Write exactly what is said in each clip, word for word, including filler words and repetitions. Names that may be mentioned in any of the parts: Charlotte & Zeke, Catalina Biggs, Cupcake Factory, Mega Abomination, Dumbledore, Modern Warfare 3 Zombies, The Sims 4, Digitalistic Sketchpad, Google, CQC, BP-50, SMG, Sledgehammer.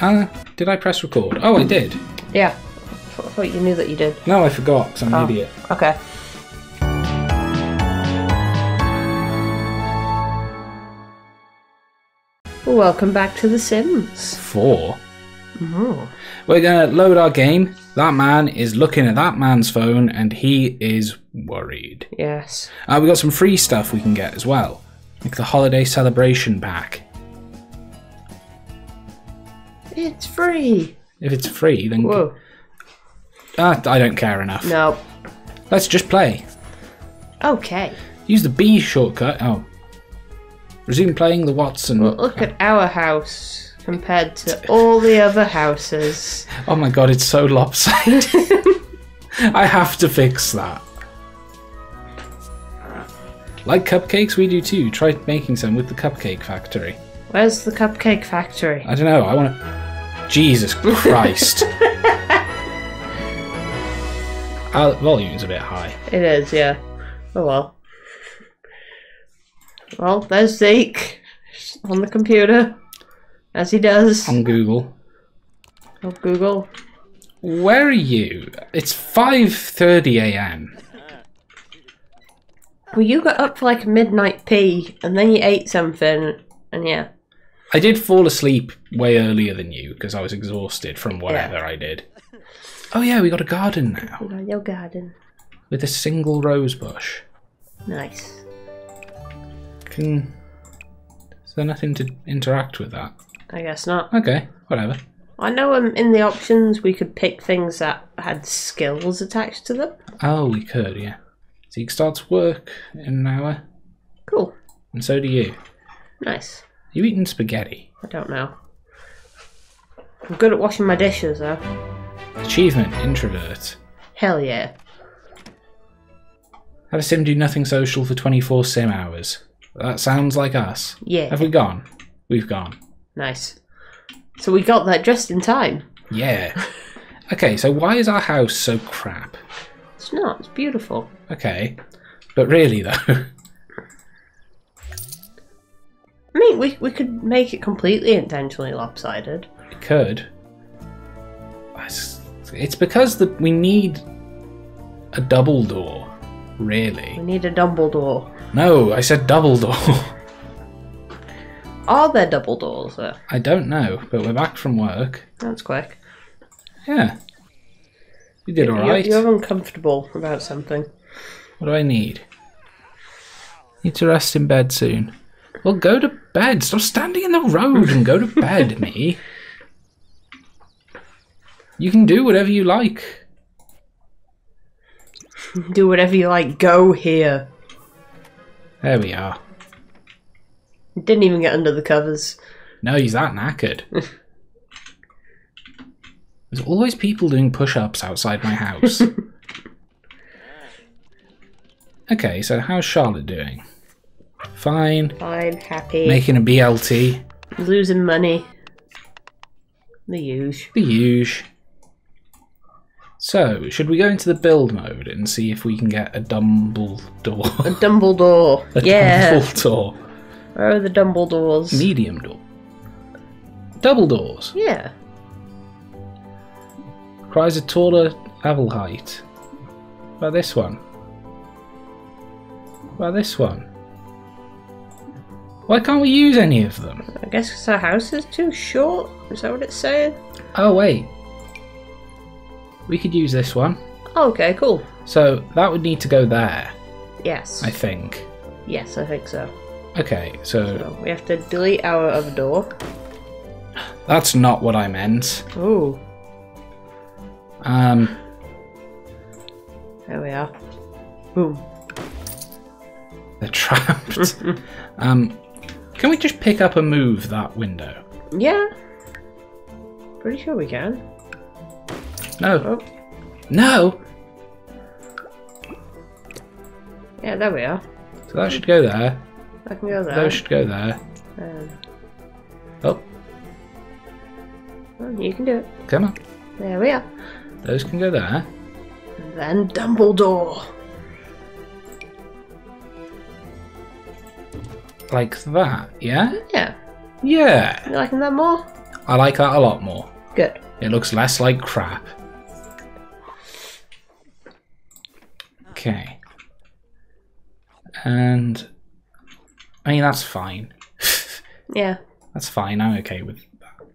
Uh, did I press record? Oh, I did. Yeah. I thought you knew that you did. No, I forgot because I'm an oh, idiot. Okay. Welcome back to The Sims four. Oh. We're going to load our game. That man is looking at that man's phone and he is worried. Yes. Uh, we got some free stuff we can get as well. Like the holiday celebration pack. It's free. If it's free, then... Whoa. Uh, I don't care enough. No. Let's just play. Okay. Use the B shortcut. Oh. Resume playing the Watson. Well, look at our house compared to all the other houses. Oh my god, it's so lopsided. I have to fix that. Like cupcakes, we do too. Try making some with the Cupcake Factory. Where's the Cupcake Factory? I don't know. I want to... Jesus Christ. Our volume's a bit high. It is, yeah. Oh well. Well, there's Zeke on the computer, as he does. On Google. Oh, Google. Where are you? It's five thirty a m Well, you got up for like midnight pee, and then you ate something, and yeah. I did fall asleep way earlier than you, because I was exhausted from whatever yeah. I did. Oh yeah, we got a garden now. We got your garden. With a single rose bush. Nice. Can... Is there nothing to interact with that? I guess not. Okay, whatever. I know um, in the options we could pick things that had skills attached to them. Oh, we could, yeah. Zeke starts work in an hour. Cool. And so do you. Nice. Are you eating spaghetti? I don't know. I'm good at washing my dishes, though. Achievement, introvert. Hell yeah. Have a sim do nothing social for twenty-four sim hours. That sounds like us. Yeah. Have we gone? We've gone. Nice. So we got that just in time. Yeah. Okay, so why is our house so crap? It's not. It's beautiful. Okay. But really, though. I mean, we, we could make it completely intentionally lopsided. We could. It's because the, we need a double door, really. We need a double door. No, I said double door. Are there double doors there? I don't know, but we're back from work. That's quick. Yeah. You did alright. You're, you're uncomfortable about something. What do I need? Need to rest in bed soon. Well, go to bed. Stop standing in the road and go to bed, me. You can do whatever you like. Do whatever you like. Go here. There we are. Didn't even get under the covers. No, he's that knackered. There's always people doing push-ups outside my house. Okay, so how's Charlotte doing? Fine. Fine, happy. Making a B L T. Losing money. The huge. The huge. So, should we go into the build mode and see if we can get a Dumbledore? A Dumbledore, a yeah. Dumbledore. Where are the Dumbledores? Medium door. Double doors. Yeah. Requires a taller level height. What about this one? What about this one? Why can't we use any of them? I guess because our house is too short. Is that what it's saying? Oh, wait. We could use this one. Okay, cool. So that would need to go there. Yes. I think. Yes, I think so. Okay, so... so we have to delete our other door. That's not what I meant. Ooh. Um. There we are. Boom. They're trapped. um, can we just pick up and move that window? Yeah. Pretty sure we can. No. Oh. No! Yeah, there we are. So that should go there. That can go there. Those should go there. Um, oh. Well, you can do it. Come on. There we are. Those can go there. And then Dumbledore. Like that, yeah? Yeah. Yeah. You liking that more? I like that a lot more. Good. It looks less like crap. Okay. And I mean, that's fine. Yeah. That's fine. I'm okay with that.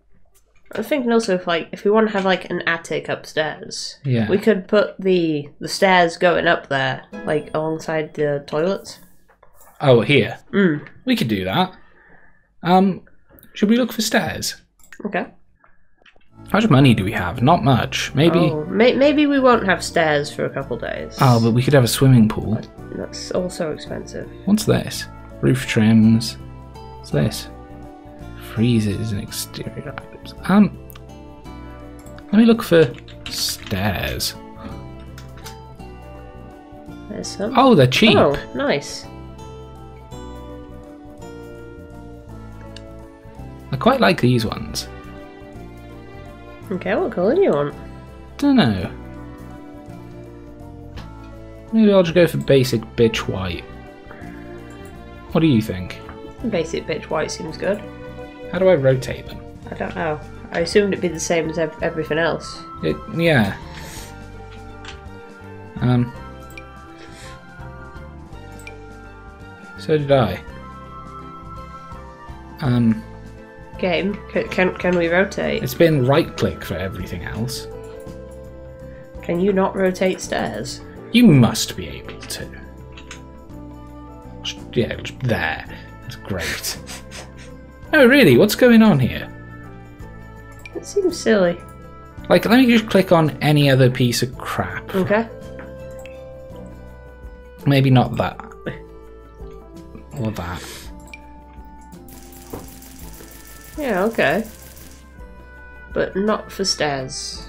I'm thinking also if like if we want to have like an attic upstairs, yeah, we could put the the stairs going up there like alongside the toilets. Oh, here. Mm. We could do that. Um, should we look for stairs? Okay. How much money do we have? Not much. Maybe. Oh, may maybe we won't have stairs for a couple days. Oh, but we could have a swimming pool. That's also expensive. What's this? Roof trims. What's this? Freezers and exterior items. Um. Let me look for stairs. There's some. Oh, they're cheap. Oh, nice. I quite like these ones. Okay, what colour do you want? Don't know. Maybe I'll just go for basic bitch white. What do you think? Basic bitch white seems good. How do I rotate them? I don't know. I assumed it'd be the same as ev everything else. It, yeah. Um. So did I. Um. Game. Can, can, can we rotate? It's been right click for everything else. Can you not rotate stairs? You must be able to. Yeah, there. That's great. Oh, really? What's going on here? It seems silly. Like, let me just click on any other piece of crap. Okay. Maybe not that. Or that. Yeah, okay. But not for stairs.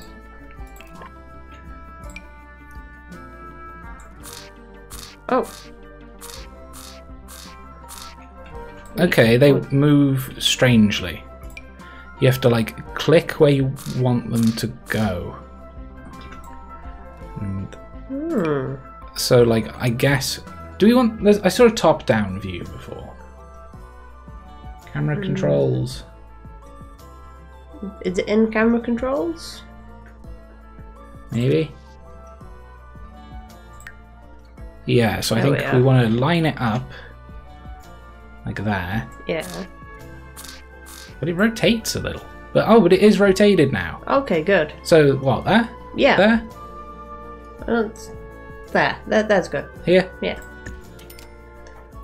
Oh. Okay, they move strangely. You have to, like, click where you want them to go. And hmm. So, like, I guess... Do we want... I saw a top-down view before. Camera hmm. controls... Is it in camera controls? Maybe. Yeah, so I there think we, we want to line it up like there. Yeah. But it rotates a little. But oh, but it is rotated now. Okay, good. So what, there? Yeah. There? Well, it's there. That, that's good. Here? Yeah.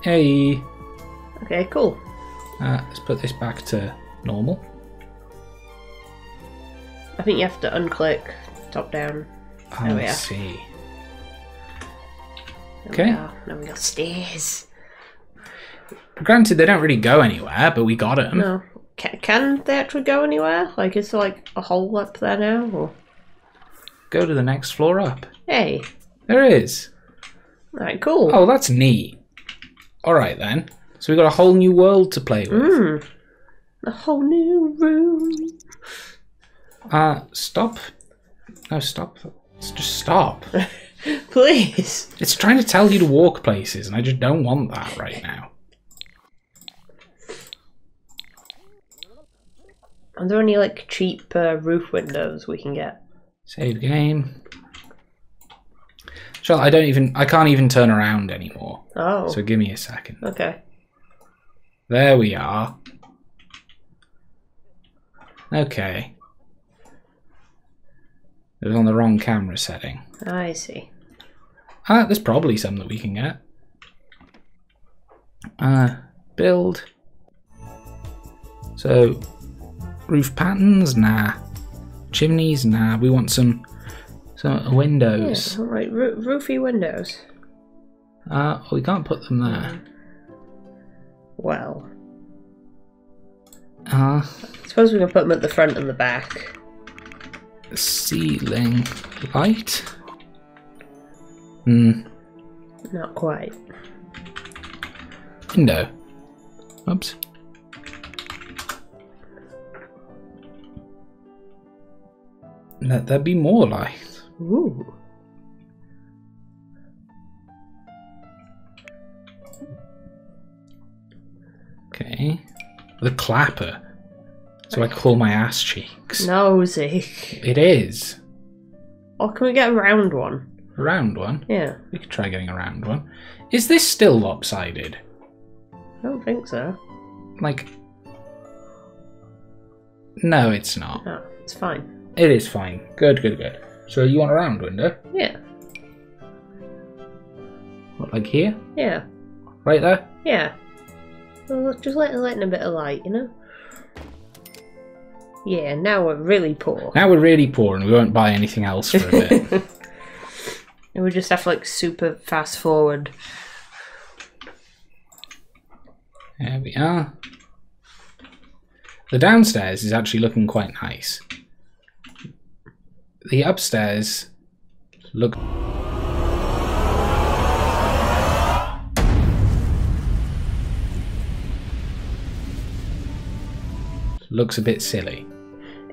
Hey. Okay, cool. Uh, let's put this back to normal. I think you have to unclick top down. Oh, I see. Okay. Now we got stairs. Granted, they don't really go anywhere, but we got them. No. Can, can they actually go anywhere? Like, is there like a hole up there now? Or... Go to the next floor up. Hey. There is. Alright, cool. Oh, that's neat. Alright then. So we got a whole new world to play with. Mm. A whole new room. Uh, stop. No, stop. Just stop. Please. It's trying to tell you to walk places, and I just don't want that right now. Are there any, like, cheap uh, roof windows we can get? Save game. Shall I don't even... I can't even turn around anymore. Oh. So give me a second. Okay. There we are. Okay. It was on the wrong camera setting. I see. Ah, there's probably some that we can get. Uh, build. So, roof patterns? Nah. Chimneys? Nah. We want some some windows. Yeah, right. Ro roofy windows. Uh, we can't put them there. Well. Uh, I suppose we can put them at the front and the back. Ceiling light? Hmm. Not quite. Window. Oops. Let there be more light. Ooh. Okay. The clapper. So I call my ass cheeks. Nosy. It is. Or can we get a round one? A round one? Yeah. We could try getting a round one. Is this still lopsided? I don't think so. Like... No, it's not. No, it's fine. It is fine. Good, good, good. So you want a round window? Yeah. What, like here? Yeah. Right there? Yeah. Just letting, letting a bit of light, you know? Yeah, now we're really poor. Now we're really poor and we won't buy anything else for a bit. And we just have to, like, super fast forward. There we are. The downstairs is actually looking quite nice. The upstairs look... looks a bit silly.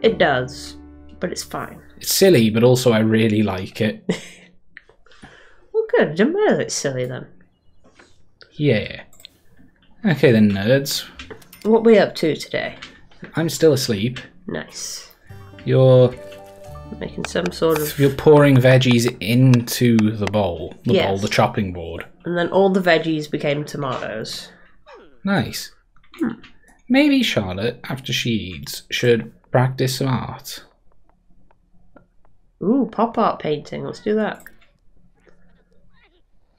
It does, but it's fine. It's silly, but also I really like it. Well, good. It doesn't matter that it's silly then. Yeah. Okay then, nerds. What are we up to today? I'm still asleep. Nice. You're... making some sort of... You're pouring veggies into the bowl. The yes. bowl, the chopping board. And then all the veggies became tomatoes. Nice. Hmm. Maybe Charlotte, after she eats, should practice some art. Ooh, pop art painting. Let's do that.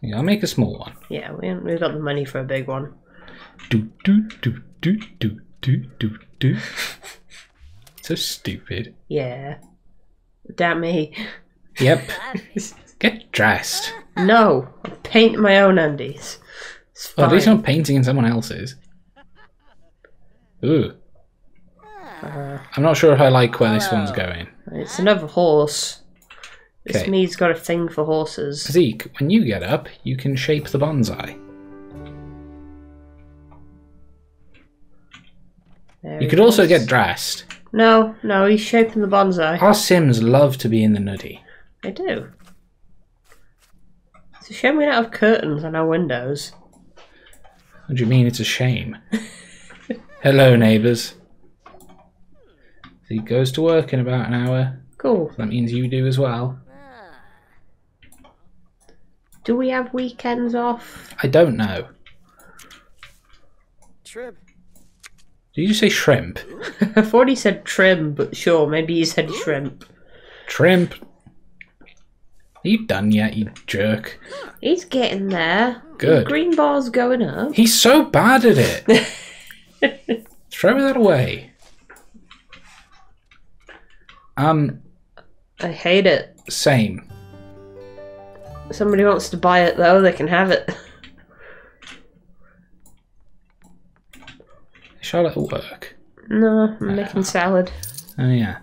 Yeah, I'll make a small one. Yeah, we haven't, we've got the money for a big one. Do do do do do do do do. So stupid. Yeah. Damn me. Yep. Get dressed. No, I paint my own undies. Well, at least I'm painting in someone else's. Ooh. Uh, I'm not sure if I like where this one's going. It's another horse. This okay. me's got a thing for horses. Zeke, when you get up, you can shape the bonsai. There you could goes. also get dressed. No, no, he's shaping the bonsai. Our Sims love to be in the nutty. They do. It's a shame we don't have curtains on our windows. What do you mean it's a shame? Hello, neighbours. He goes to work in about an hour. Cool. That means you do as well. Do we have weekends off? I don't know. Trim. Did you say shrimp? I thought he said trim, but sure, maybe he said shrimp. Trimp. Are you done yet, you jerk? He's getting there. Good. The green ball's going up. He's so bad at it. Throw that away. Um, I hate it. Same. If somebody wants to buy it though, they can have it. Charlotte will work. No, I'm uh, making salad. Oh yeah.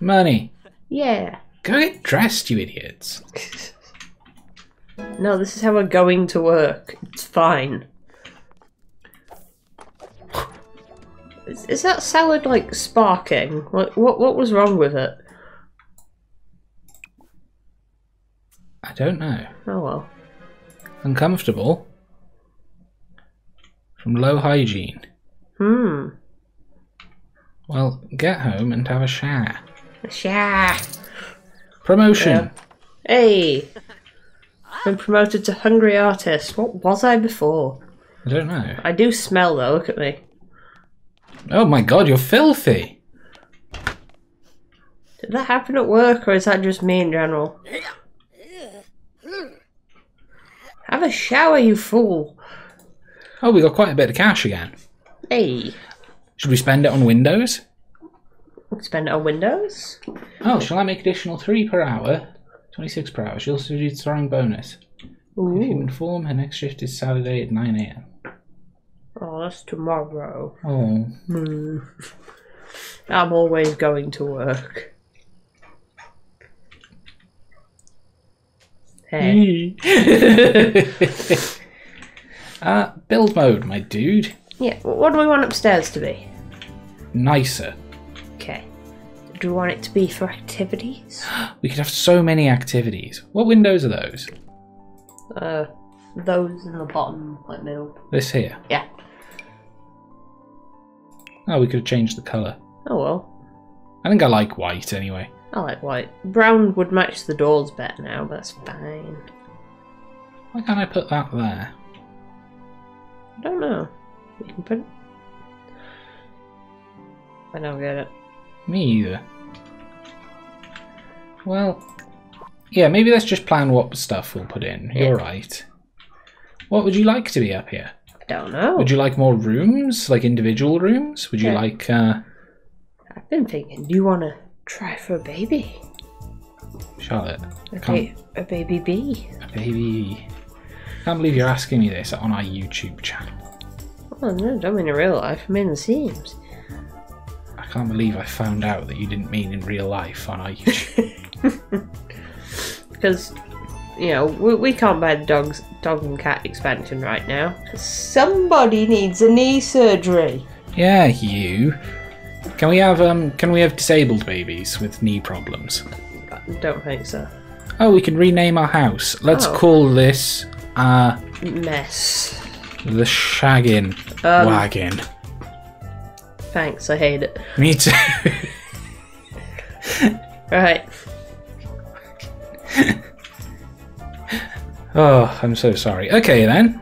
Money. Yeah. Go get dressed, you idiots. No, this is how we're going to work. It's fine. Is, is that salad, like, sparking? What, what what was wrong with it? I don't know. Oh, well. Uncomfortable. From low hygiene. Hmm. Well, get home and have a shower. A shower. Promotion. Yeah. Hey. Been promoted to Hungry Artist. What was I before? I don't know. I do smell, though. Look at me. Oh my god, you're filthy! Did that happen at work, or is that just me in general? Have a shower, you fool! Oh, we got quite a bit of cash again. Hey. Should we spend it on windows? Spend it on windows? Oh, shall I make additional three per hour? twenty-six per hour. She also do throwing bonus. Ooh. In human form, her next shift is Saturday at nine A M. Oh, that's tomorrow. Oh. Mm. I'm always going to work. Hey. uh, build mode, my dude. Yeah, what do we want upstairs to be? Nicer. Okay. Do we want it to be for activities? We could have so many activities. What windows are those? Uh, those in the bottom, like middle. This here? Yeah. Oh, we could have changed the colour. Oh well. I think I like white anyway. I like white. Brown would match the doors better now, but that's fine. Why can't I put that there? I don't know. You can put it. I don't get it. Me either. Well, yeah, maybe let's just plan what stuff we'll put in. You're right. What would you like to be up here? I don't know. Would you like more rooms? Like individual rooms? Would you yeah. like... Uh... I've been thinking, do you want to try for a baby? Charlotte. A, ba a baby bee. A baby. I can't believe you're asking me this on our YouTube channel. Oh no, I don't mean in real life. I mean in The Sims. I can't believe I found out that you didn't mean in real life on our YouTube. Because... You know, we, we can't buy the dog's, dog and cat expansion right now. Somebody needs a knee surgery. Yeah, you. Can we have um? Can we have disabled babies with knee problems? I don't think so. Oh, we can rename our house. Let's oh. call this uh mess. The Shaggin' um, Wagon. Thanks, I hate it. Me too. Right. Oh, I'm so sorry. Okay then.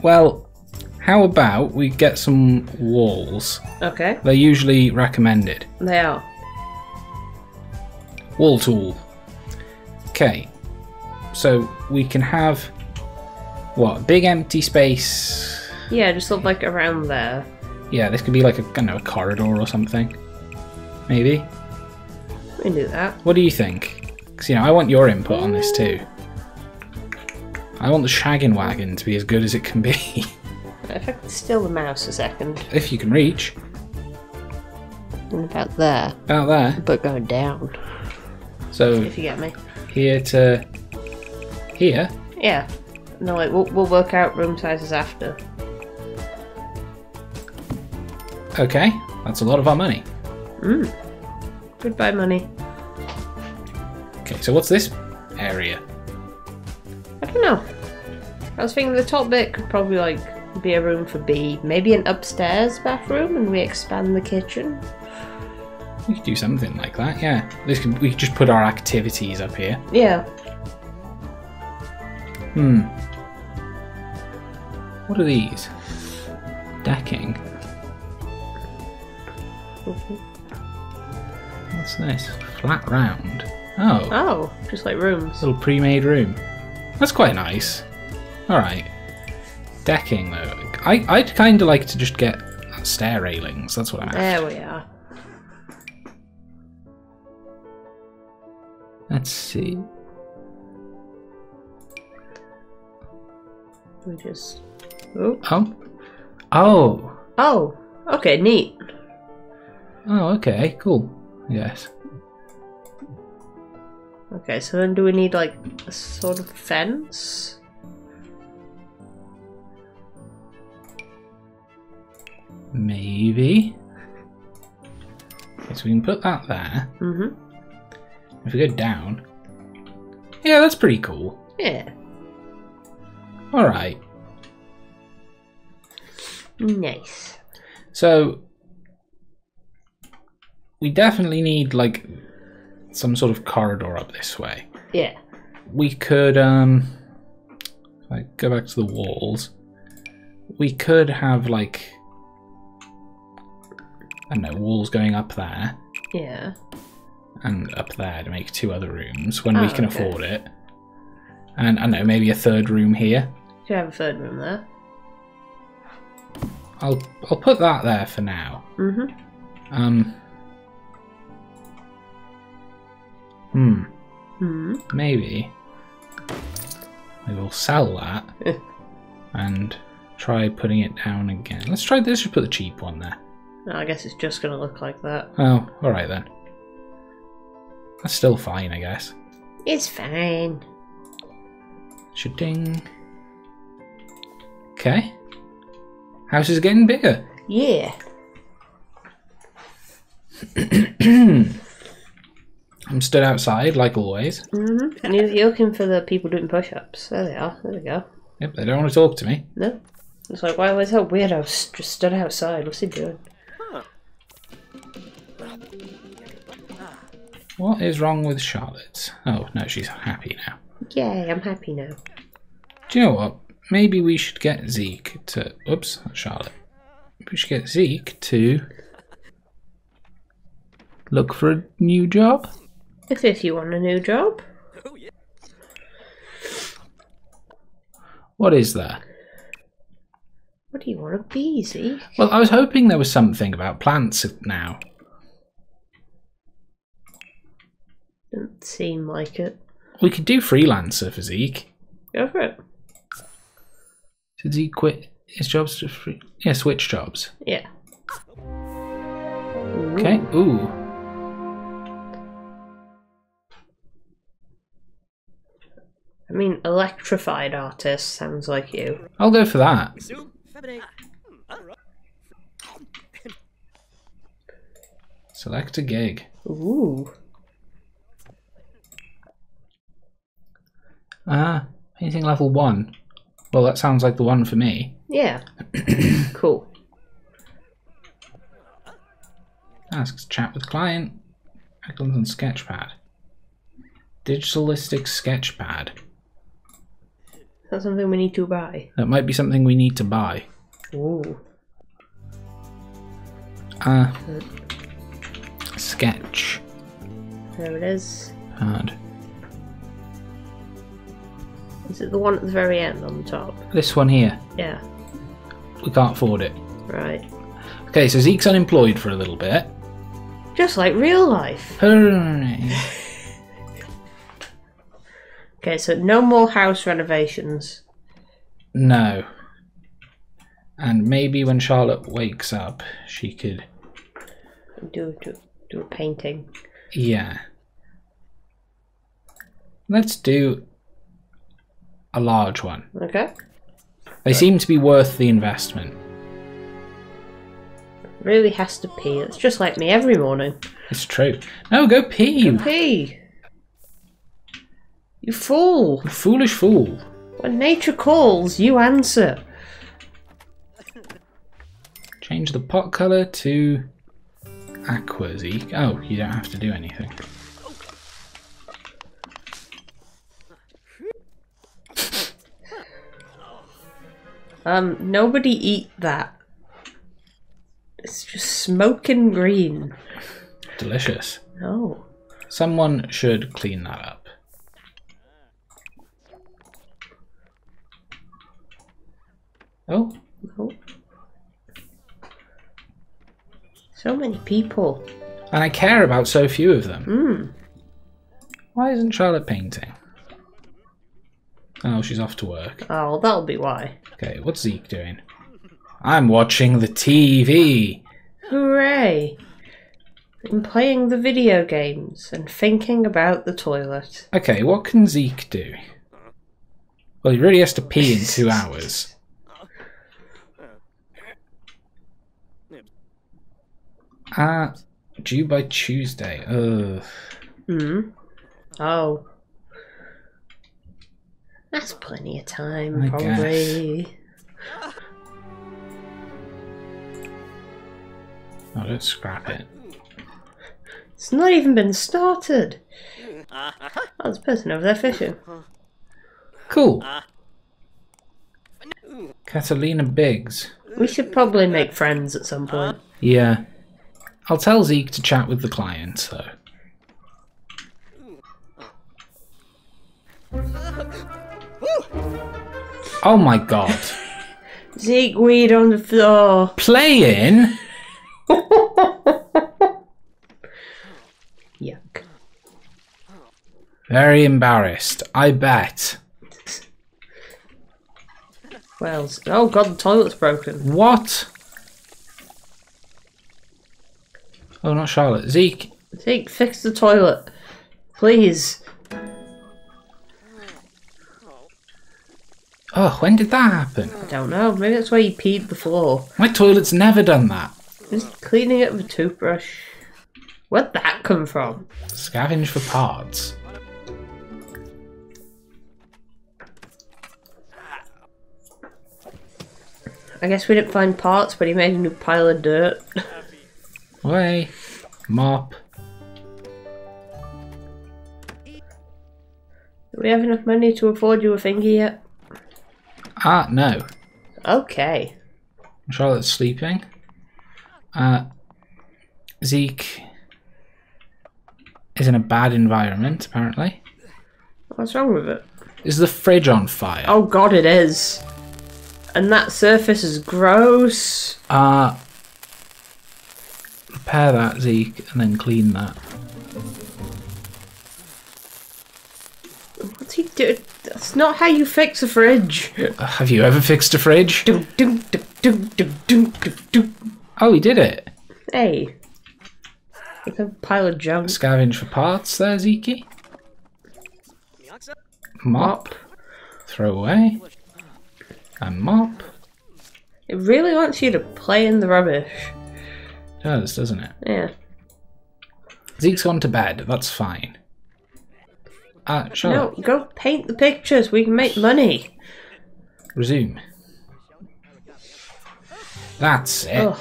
Well, how about we get some walls? Okay. They're usually recommended. They are. Wall tool. Okay. So we can have what? Big empty space. Yeah, just sort of like around there. Yeah, this could be like a kind of a corridor or something. Maybe. We can do that. What do you think? Because you know, I want your input on this too. I want the Shaggin' Wagon to be as good as it can be. If I can steal the mouse a second. If you can reach. And about there. About there. But going down. So. If you get me. Here to. Here. Yeah. No, wait, we'll, we'll work out room sizes after. Okay, that's a lot of our money. Mm. Goodbye, money. Okay, so what's this area? I don't know. I was thinking the top bit could probably like be a room for B. Maybe an upstairs bathroom, and we expand the kitchen. We could do something like that, yeah. This could, we could just put our activities up here. Yeah. Hmm. What are these? Decking. Mm-hmm. What's this? Flat round. Oh. Oh, just like rooms. A little pre-made room. That's quite nice. Alright. Decking, though. I, I'd kind of like to just get stair railings. That's what I'm after. There we are. Let's see. We just... Ooh. Oh. Oh. Oh. Okay, neat. Oh, okay. Cool. Yes. Okay, so then do we need, like, a sort of fence? Maybe. Okay, so we can put that there. Mm-hmm. If we go down... Yeah, that's pretty cool. Yeah. Alright. Nice. So... We definitely need, like... some sort of corridor up this way. Yeah. We could, um... like, go back to the walls. We could have, like... I don't know, walls going up there. Yeah. And up there to make two other rooms when oh, we can okay. afford it. And, I don't know, maybe a third room here. Do you have a third room there? I'll, I'll put that there for now. Mm-hmm. Um... Hmm. Hmm. Maybe we will sell that and try putting it down again. Let's try this. Just put the cheap one there. No, I guess it's just going to look like that. Oh, all right then. That's still fine, I guess. It's fine. Shooting. Okay. House is getting bigger. Yeah. I'm stood outside, like always. Mm-hmm. And you're looking for the people doing push-ups. There they are. There we go. Yep, they don't want to talk to me. No. It's like, why was that weirdo just stood outside? What's he doing? Huh. What is wrong with Charlotte? Oh, no, she's happy now. Yay, I'm happy now. Do you know what? Maybe we should get Zeke to... Oops, not Charlotte. We should get Zeke to... look for a new job. If, if you want a new job. What is that? What do you want, a bee, Zeke? Well, I was hoping there was something about plants now. Doesn't seem like it. We could do freelancer for Zeke. Go for it. Did Zeke quit his jobs to free? Yeah, switch jobs. Yeah. Ooh. Okay. Ooh. I mean, electrified artist sounds like you. I'll go for that. Select a gig. Ooh. Ah, uh, painting level one. Well, that sounds like the one for me. Yeah. Cool. Asks chat with client. Icons on Sketchpad. Digitalistic Sketchpad. Is that something we need to buy? That might be something we need to buy. Ooh. Ah. Uh, sketch. There it is. Pad. Is it the one at the very end on the top? This one here? Yeah. We can't afford it. Right. Okay, so Zeke's unemployed for a little bit. Just like real life. Okay, so no more house renovations. No. And maybe when Charlotte wakes up, she could... Do, do, do a painting. Yeah. Let's do... a large one. Okay. They seem to be worth the investment. It really has to pee. It's just like me every morning. It's true. No, go pee. Go pee. You fool. You foolish fool. When nature calls, you answer. Change the pot colour to aqua, Zeke. Oh, you don't have to do anything. Um, nobody eat that. It's just smoking green. Delicious. No. Someone should clean that up. Oh. No. So many people. And I care about so few of them. Mm. Why isn't Charlotte painting? Oh, she's off to work. Oh, that'll be why. Okay, what's Zeke doing? I'm watching the T V! Hooray! I'm playing the video games and thinking about the toilet. Okay, what can Zeke do? Well, he really has to pee in two hours. Ah, uh, due by Tuesday. Ugh. Mm. Oh. That's plenty of time, I probably. Guess. Oh, don't scrap it. It's not even been started. Oh, there's a person over there fishing. Cool. Catalina Biggs. We should probably make friends at some point. Yeah. I'll tell Zeke to chat with the clients, though. Oh my god. Zeke weed on the floor. Playing? Yuck. Very embarrassed, I bet. Well, oh god, the toilet's broken. What? Oh, not Charlotte. Zeke. Zeke, fix the toilet. Please. Oh, when did that happen? I don't know. Maybe that's why you peed the floor. My toilet's never done that. Just cleaning it with a toothbrush. Where'd that come from? Scavenge for parts. I guess we didn't find parts, but he made a new pile of dirt. Way. mop. Do we have enough money to afford you a thingy yet? Ah, no. Okay. Charlotte's sleeping. Uh, Zeke is in a bad environment, apparently. What's wrong with it? Is the fridge on fire? Oh god, it is. And that surface is gross. Uh, repair that, Zeke, and then clean that. What's he doing? That's not how you fix a fridge. Have you ever fixed a fridge? Do, do, do, do, do, do, do. Oh, he did it. Hey. It's a pile of junk. Scavenge for parts there, Zeke. Mop. Mop. Throw away. And mop. It really wants you to play in the rubbish. It does, doesn't it? Yeah. Zeke's gone to bed. That's fine. Uh, no, go paint the pictures. We can make money. Resume. That's it. Ugh.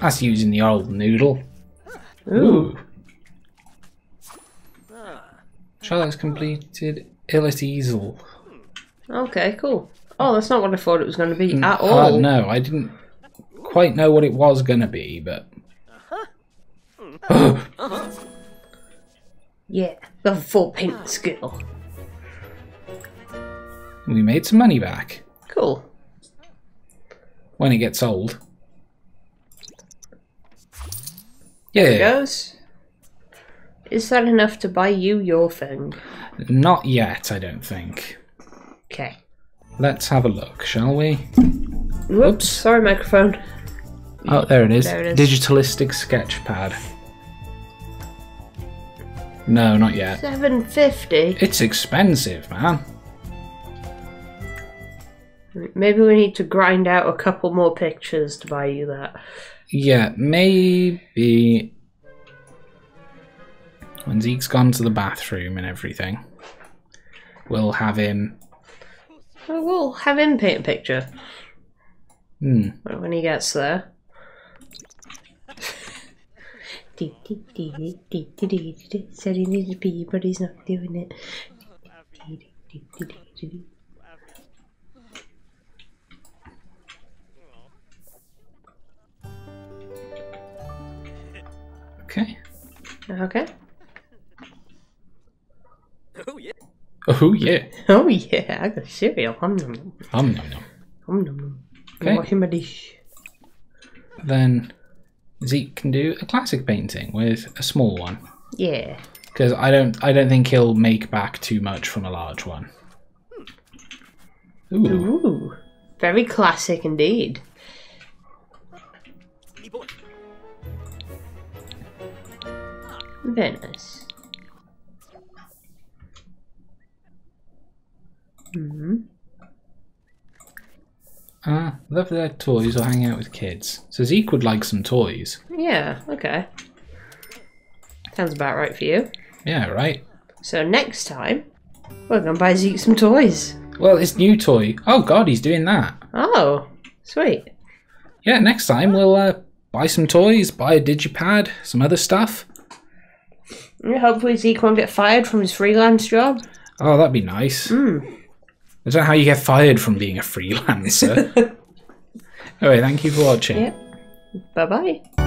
That's using the old noodle. Ooh. Charlotte's completed Illit Easel. Okay, cool. Oh, that's not what I thought it was going to be mm, at all. Uh, no, I didn't quite know what it was going to be, but... Yeah, level four paint skill. We made some money back. Cool. When it gets old. Yeah. There it goes. Is that enough to buy you your thing? Not yet, I don't think. Okay. Let's have a look, shall we? Whoops, Oops. Sorry, microphone. Oh, there it is. There it is. Digitalistic Sketchpad. No, not yet. seven fifty? It's expensive, man. Maybe we need to grind out a couple more pictures to buy you that. Yeah, maybe... When Zeke's gone to the bathroom and everything, we'll have him... Well, we'll have him paint a picture. Hmm. When he gets there. Said he needed to pee, but he's not doing it. Okay. Okay. Oh yeah. Oh yeah. Oh yeah. I got cereal. Om nom nom. Om nom nom. Om nom nom. Okay. I'm washing my dish. Then. Zeke can do a classic painting with a small one. Yeah. Because I don't, I don't think he'll make back too much from a large one. Ooh. Ooh. Very classic indeed. Very nice. Mm-hmm. Ah, love their toys or hang out with kids. So Zeke would like some toys. Yeah, okay. Sounds about right for you. Yeah, right. So next time, we're going to buy Zeke some toys. Well, it's new toy. Oh god, he's doing that. Oh, sweet. Yeah, next time we'll uh, buy some toys, buy a digipad, some other stuff. Yeah, hopefully Zeke won't get fired from his freelance job. Oh, that'd be nice. Mm. I don't know how you get fired from being a freelancer. Anyway, thank you for watching. Yep. Bye-bye.